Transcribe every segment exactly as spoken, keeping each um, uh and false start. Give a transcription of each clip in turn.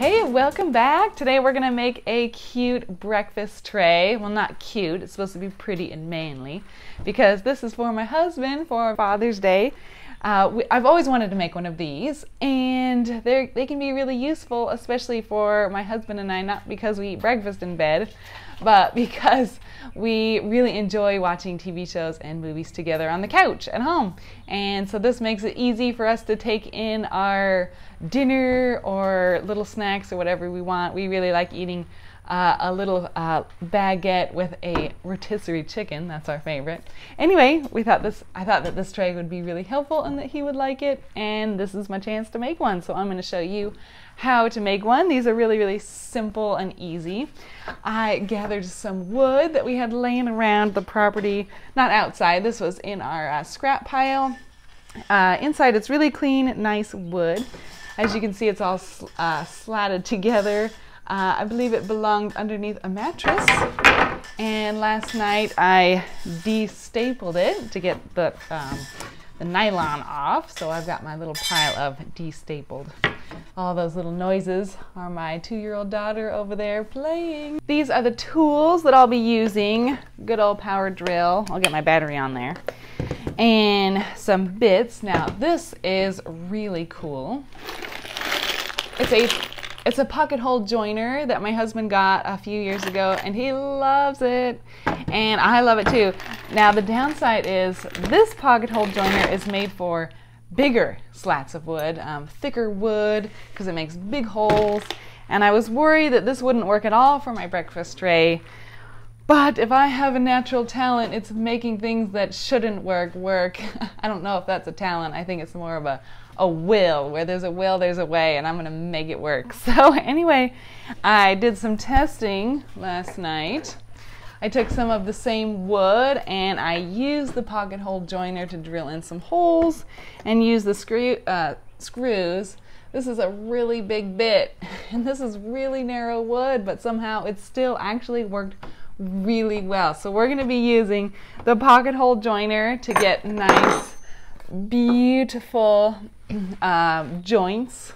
Hey, welcome back. Today we're gonna make a cute breakfast tray. Well, not cute, it's supposed to be pretty and manly, because this is for my husband for Father's Day. Uh, we, I've always wanted to make one of these, and they can be really useful, especially for my husband and I, not because we eat breakfast in bed, but because we really enjoy watching T V shows and movies together on the couch at home. And so this makes it easy for us to take in our dinner or little snacks or whatever we want. We really like eating Uh, a little uh, baguette with a rotisserie chicken. That's our favorite. Anyway, we thought this, I thought that this tray would be really helpful and that he would like it, and this is my chance to make one. So I'm going to show you how to make one. These are really, really simple and easy. I gathered some wood that we had laying around the property, not outside. This was in our uh, scrap pile. Uh, inside it's really clean, nice wood. As you can see, it's all sl uh, slatted together. Uh, I believe it belonged underneath a mattress, and last night I de-stapled it to get the, um, the nylon off, so I've got my little pile of de-stapled. All those little noises are my two-year-old daughter over there playing. These are the tools that I'll be using. Good old power drill. I'll get my battery on there. And some bits. Now this is really cool. It's a It's a pocket hole joiner that my husband got a few years ago, and he loves it, and I love it too. Now the downside is this pocket hole joiner is made for bigger slats of wood, um, thicker wood, because it makes big holes, and I was worried that this wouldn't work at all for my breakfast tray. But if I have a natural talent, it's making things that shouldn't work work. I don't know if that's a talent. I think it's more of a a will. Where there's a will, there's a way, and I'm gonna make it work. So anyway, I did some testing last night. I took some of the same wood and I used the pocket hole joiner to drill in some holes and use the screw uh, screws. This is a really big bit, and this is really narrow wood, but somehow it still actually worked really well. So we're gonna be using the pocket hole joiner to get nice, beautiful uh, joints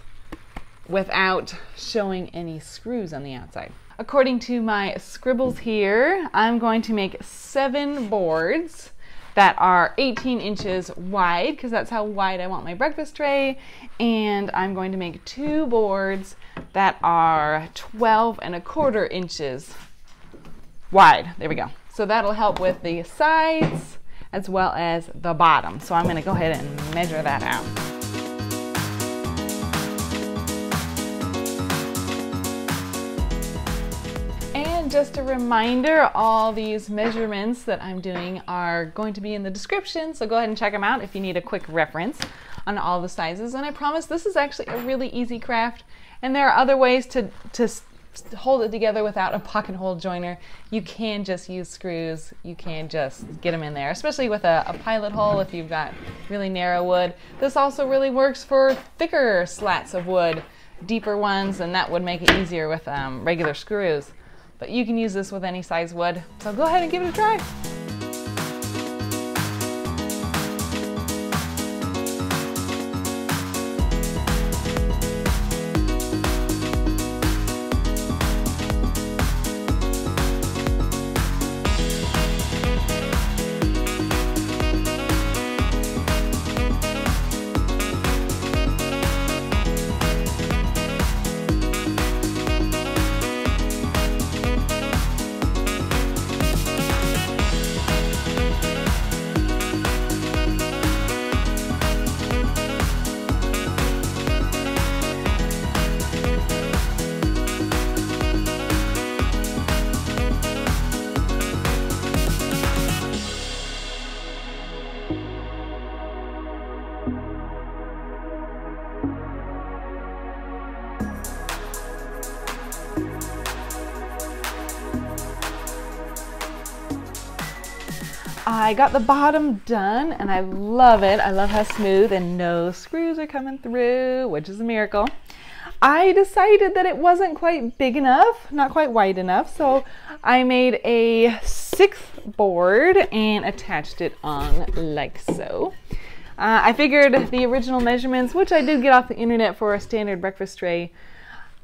without showing any screws on the outside. According to my scribbles here, I'm going to make seven boards that are eighteen inches wide, because that's how wide I want my breakfast tray, and I'm going to make two boards that are twelve and a quarter inches wide. There we go. So that'll help with the sides as well as the bottom. So I'm gonna go ahead and measure that out. And just a reminder, all these measurements that I'm doing are going to be in the description, so go ahead and check them out if you need a quick reference on all the sizes. And I promise this is actually a really easy craft, and there are other ways to, to hold it together without a pocket hole joiner. You can just use screws. You can just get them in there, especially with a, a pilot hole if you've got really narrow wood. This also really works for thicker slats of wood, deeper ones, and that would make it easier with um, regular screws. But you can use this with any size wood, so go ahead and give it a try. I got the bottom done, and I love it. I love how smooth, and no screws are coming through, which is a miracle. I decided that it wasn't quite big enough, not quite wide enough, so I made a sixth board and attached it on like so. Uh, I figured the original measurements, which I did get off the internet for a standard breakfast tray,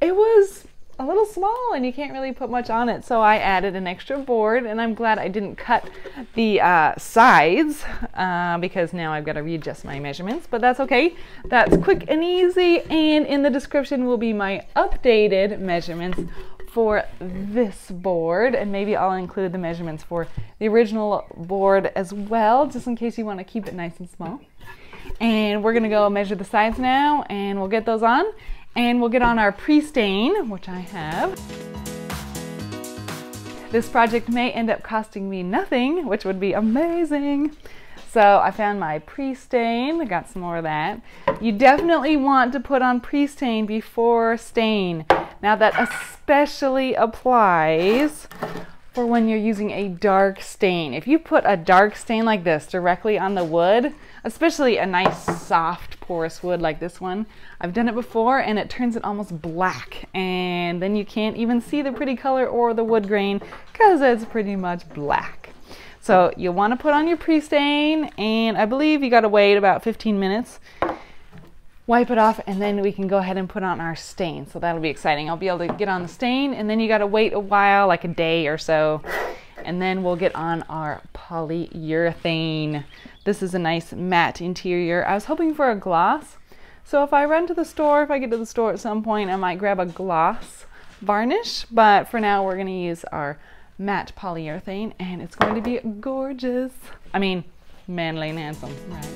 it was a little small and you can't really put much on it, so I added an extra board, and I'm glad I didn't cut the uh, sides uh, because now I've got to readjust my measurements, but that's okay. That's quick and easy, and in the description will be my updated measurements for this board, and maybe I'll include the measurements for the original board as well, just in case you want to keep it nice and small. And we're gonna go measure the sides now, and we'll get those on. And we'll get on our pre-stain, which I have. This project may end up costing me nothing, which would be amazing. So I found my pre-stain, I got some more of that. You definitely want to put on pre-stain before stain. Now that especially applies for when you're using a dark stain. If you put a dark stain like this directly on the wood, especially a nice soft porous wood like this one, I've done it before and it turns it almost black, and then you can't even see the pretty color or the wood grain because it's pretty much black. So you'll want to put on your pre-stain, and I believe you got to wait about fifteen minutes. Wipe it off, and then we can go ahead and put on our stain. So that'll be exciting. I'll be able to get on the stain, and then you gotta wait a while, like a day or so, and then we'll get on our polyurethane. This is a nice matte interior. I was hoping for a gloss. So if I run to the store, if I get to the store at some point, I might grab a gloss varnish, but for now we're gonna use our matte polyurethane, and it's going to be gorgeous. I mean, manly and handsome, right?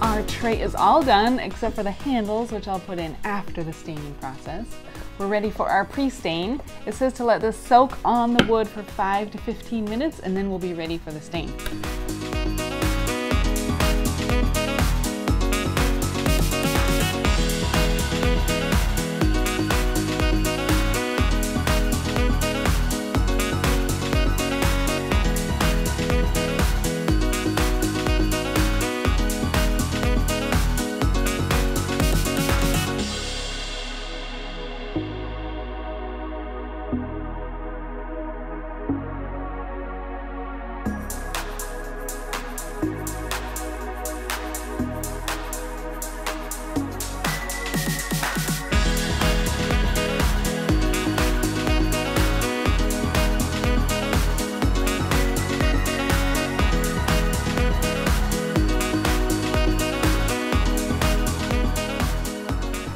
Our tray is all done except for the handles, which I'll put in after the staining process. We're ready for our pre-stain. It says to let this soak on the wood for five to fifteen minutes, and then we'll be ready for the stain.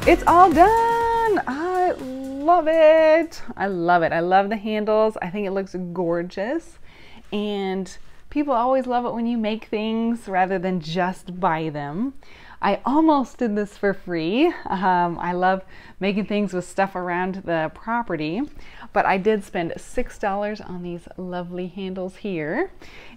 It's all done. I love it. I love it. I love the handles. I think it looks gorgeous. And people always love it when you make things rather than just buy them. I almost did this for free. Um, I love making things with stuff around the property, but I did spend six dollars on these lovely handles here.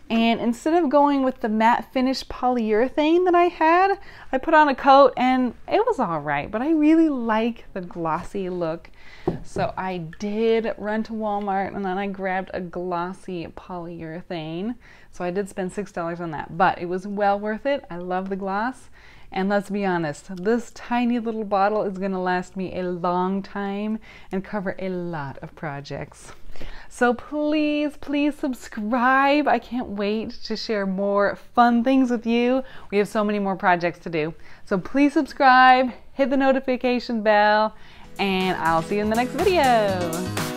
And instead of going with the matte finish polyurethane that I had, I put on a coat, and it was all right, but I really like the glossy look. So I did run to Walmart, and then I grabbed a glossy polyurethane. So I did spend six dollars on that, but it was well worth it. I love the gloss. And let's be honest, this tiny little bottle is going to last me a long time and cover a lot of projects. So please, please subscribe. I can't wait to share more fun things with you. We have so many more projects to do. So please subscribe, hit the notification bell, and I'll see you in the next video.